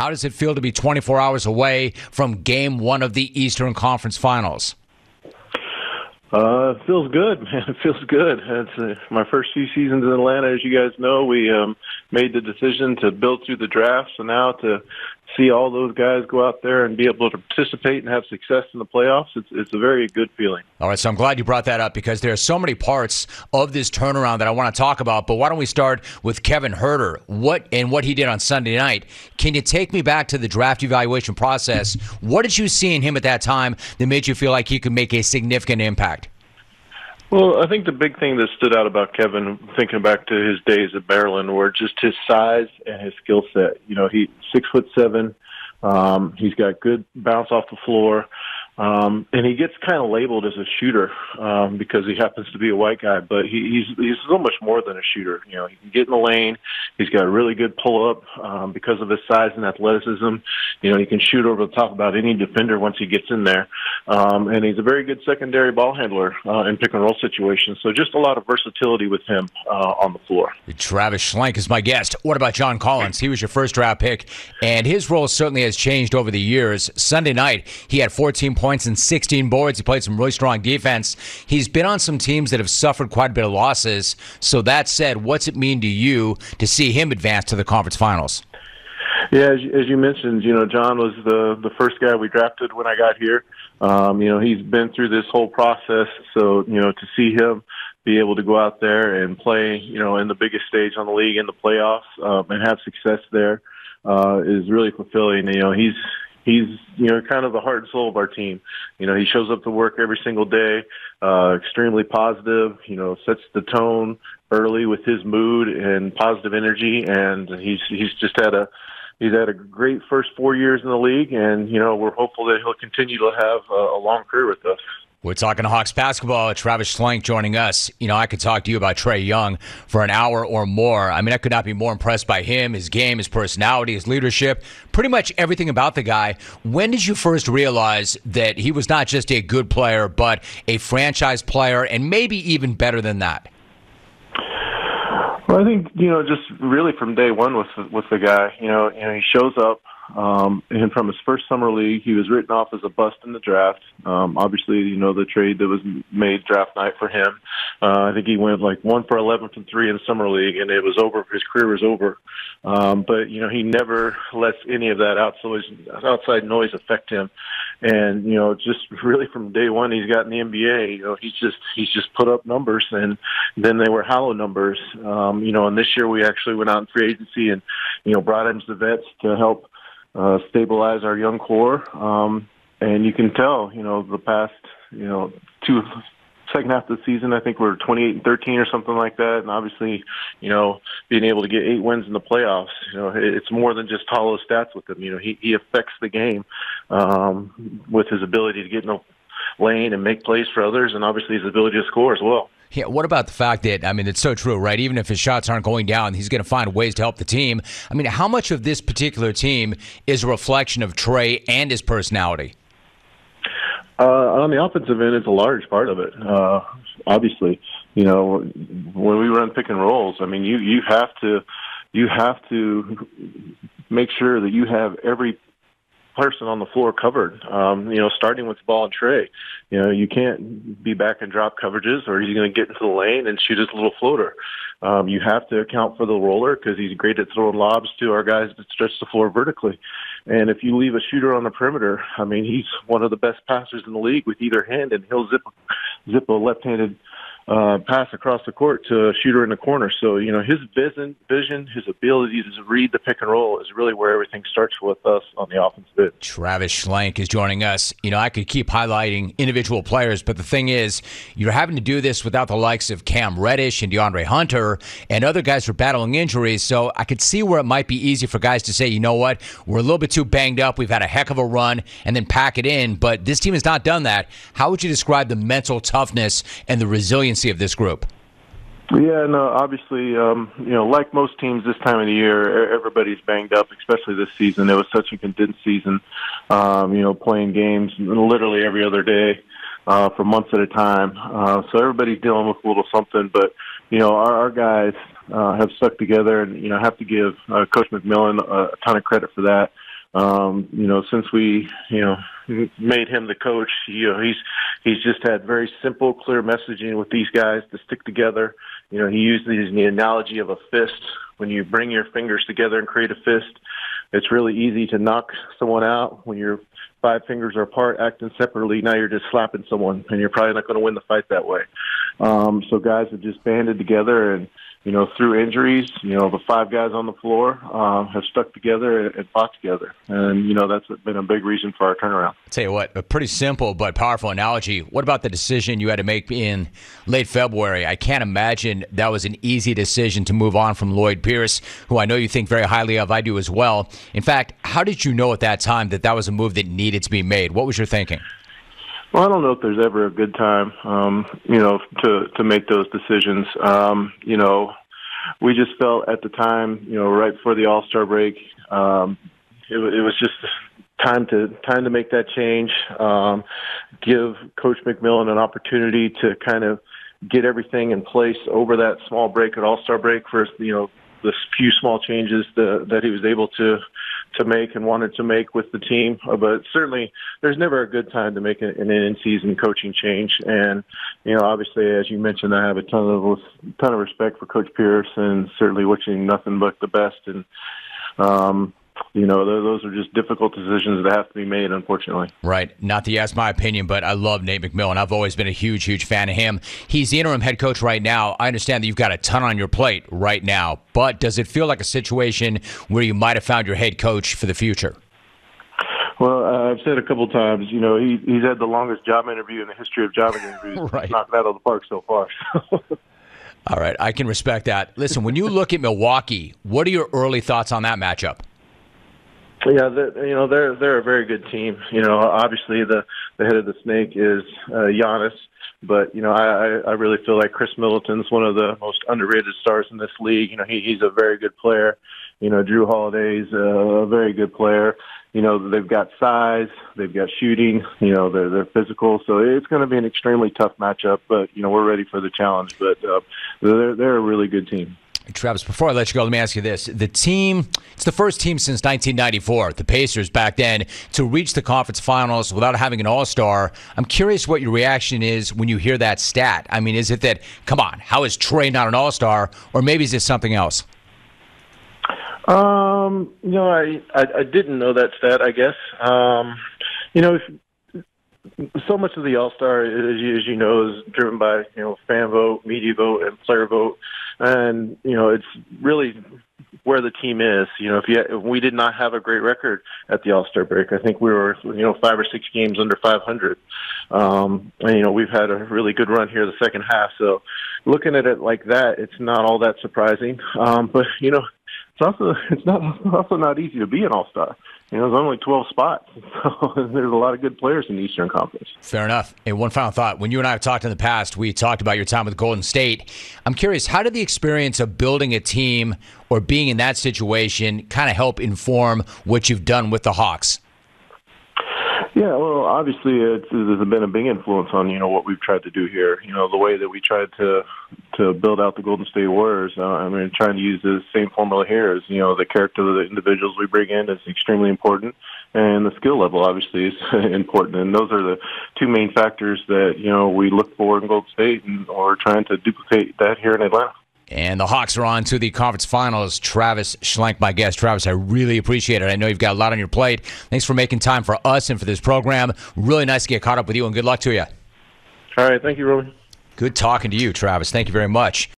How does it feel to be 24 hours away from Game 1 of the Eastern Conference Finals? It feels good, man. It feels good. It's my first few seasons in Atlanta, as you guys know, we made the decision to build through the draft. So now to see all those guys go out there and be able to participate and have success in the playoffs, it's a very good feeling. All right, so I'm glad you brought that up because there are so many parts of this turnaround that I want to talk about, but why don't we start with Kevin Huerter and what he did on Sunday night. Can you take me back to the draft evaluation process? What did you see in him at that time that made you feel like he could make a significant impact? Well, I think the big thing that stood out about Kevin, thinking back to his days at Maryland, were just his size and his skill set. You know, he's 6'7". He's got good bounce off the floor. And he gets kind of labeled as a shooter because he happens to be a white guy, but he's so much more than a shooter. You know, he can get in the lane. He's got a really good pull-up because of his size and athleticism. You know, he can shoot over the top about any defender once he gets in there. And he's a very good secondary ball handler in pick-and-roll situations. So just a lot of versatility with him on the floor. Travis Schlenk is my guest. What about John Collins? He was your first draft pick, and his role certainly has changed over the years. Sunday night, he had 14 points and 16 boards. He played some really strong defense. He's been on some teams that have suffered quite a bit of losses. So that said, what's it mean to you to see him advance to the conference finals? Yeah, as you mentioned, you know, John was the first guy we drafted when I got here. You know, he's been through this whole process. So, you know, to see him be able to go out there and play, you know, in the biggest stage on the league in the playoffs and have success there is really fulfilling. You know, He's, you know, kind of the heart and soul of our team. You know, he shows up to work every single day, extremely positive, you know, sets the tone early with his mood and positive energy. And he's had a great first 4 years in the league. And, you know, we're hopeful that he'll continue to have a long career with us. We're talking Hawks basketball. Travis Schlenk joining us. You know, I could talk to you about Trae Young for an hour or more. I mean, I could not be more impressed by him, his game, his personality, his leadership, pretty much everything about the guy. When did you first realize that he was not just a good player, but a franchise player and maybe even better than that? Well, I think, you know, just really from day one with the guy, you know, he shows up. And from his first summer league, he was written off as a bust in the draft. Obviously, you know, the trade that was made draft night for him. I think he went like 1 for 11 from three in summer league, and it was over. His career was over. But, you know, he never lets any of that outside noise affect him. And, you know, just really from day one, he's got in the NBA. You know, he's just put up numbers, and then they were hollow numbers. You know, and this year we actually went out in free agency and, you know, brought in the vets to help stabilize our young core. And you can tell, you know, the past, you know, second half of the season, I think we were 28-13 or something like that. And obviously, you know, being able to get 8 wins in the playoffs, you know, it's more than just hollow stats with him. You know, he affects the game with his ability to get in the lane and make plays for others, and obviously his ability to score as well. Yeah, what about the fact that, I mean, it's so true, right? Even if his shots aren't going down, he's going to find ways to help the team. I mean, how much of this particular team is a reflection of Trae and his personality? On the offensive end, it's a large part of it, obviously. You know, when we run pick and rolls, I mean, you have to make sure that you have every person on the floor covered, you know, starting with the ball and Trae. You know, you can't be back and drop coverages, or he's going to get into the lane and shoot his little floater. You have to account for the roller because he's great at throwing lobs to our guys that stretch the floor vertically. And if you leave a shooter on the perimeter, I mean, he's one of the best passers in the league with either hand, and he'll zip a left-handed pass across the court to a shooter in the corner. So, you know, his vision, his ability to read the pick and roll is really where everything starts with us on the offensive end. Travis Schlenk is joining us. You know, I could keep highlighting individual players, but the thing is, you're having to do this without the likes of Cam Reddish and DeAndre Hunter and other guys who are battling injuries. So I could see where it might be easy for guys to say, you know what, we're a little bit too banged up. We've had a heck of a run, and then pack it in. But this team has not done that. How would you describe the mental toughness and the resilience of this group? Yeah, no, obviously, you know, like most teams this time of the year, everybody's banged up, especially this season. It was such a condensed season, you know, playing games literally every other day for months at a time. So everybody's dealing with a little something, but, you know, our guys have stuck together, and, you know, I have to give Coach McMillan a ton of credit for that. Since we, made him the coach, he's just had very simple, clear messaging with these guys to stick together. He uses the analogy of a fist. When you bring your fingers together and create a fist, it's really easy to knock someone out. When your five fingers are apart, acting separately, now you're just slapping someone, and you're probably not going to win the fight that way. So guys have just banded together, and through injuries, the five guys on the floor have stuck together and fought together. And, that's been a big reason for our turnaround. I'll tell you what, a pretty simple but powerful analogy. What about the decision you had to make in late February? I can't imagine that was an easy decision to move on from Lloyd Pierce, who I know you think very highly of. I do as well. In fact, how did you know at that time that that was a move that needed to be made? What was your thinking? Well, I don't know if there's ever a good time, to make those decisions. We just felt at the time, right before the All-Star break, it was just time to make that change, give Coach McMillan an opportunity to kind of get everything in place over that small break at All-Star break for, the few small changes that he was able to make and wanted to make with the team. But certainly there's never a good time to make an in-season coaching change. And, obviously, as you mentioned, I have a ton of respect for Coach Pierce and certainly wishing nothing but the best. And, those are just difficult decisions that have to be made, unfortunately. Right. Not that you ask my opinion, but I love Nate McMillan. I've always been a huge, huge fan of him. He's the interim head coach right now. I understand that you've got a ton on your plate right now, but does it feel like a situation where you might have found your head coach for the future? Well, I've said a couple times, he's had the longest job interview in the history of job interviews. Right. He's knocked that out of the park so far. All right. I can respect that. Listen, when you look at Milwaukee, what are your early thoughts on that matchup? Yeah, they're a very good team. Obviously the head of the snake is Giannis, but I really feel like Chris Middleton's one of the most underrated stars in this league. He's a very good player. Drew Holiday's a very good player. They've got size, they've got shooting. They're physical, so it's going to be an extremely tough matchup. But we're ready for the challenge. But they're a really good team. Travis, before I let you go, let me ask you this. The team, it's the first team since 1994, the Pacers back then, to reach the conference finals without having an all-star. I'm curious what your reaction is when you hear that stat. I mean, is it that, come on, how is Trae not an all-star? Or maybe is it something else? I didn't know that stat, I guess. So much of the all-star, as you know, is driven by, fan vote, media vote, and player vote. And, it's really where the team is. If we did not have a great record at the All-Star break, I think we were, 5 or 6 games under 500. We've had a really good run here the second half. So looking at it like that, it's not all that surprising. But, it's also not easy to be an All-Star. There's only 12 spots, so there's a lot of good players in the Eastern Conference. Fair enough. And one final thought. When you and I have talked in the past, we talked about your time with Golden State. I'm curious, how did the experience of building a team or being in that situation kind of help inform what you've done with the Hawks? Yeah, well, obviously, there's been a big influence on, what we've tried to do here. The way that we tried to build out the Golden State Warriors. Trying to use the same formula here is, the character of the individuals we bring in is extremely important, and the skill level obviously is important. And those are the two main factors that, we look for in Golden State, and we're trying to duplicate that here in Atlanta. And the Hawks are on to the conference finals. Travis Schlenk, my guest. Travis, I really appreciate it. I know you've got a lot on your plate. Thanks for making time for us and for this program. Really nice to get caught up with you, and good luck to you. All right. Thank you, Roman. Good talking to you, Travis. Thank you very much.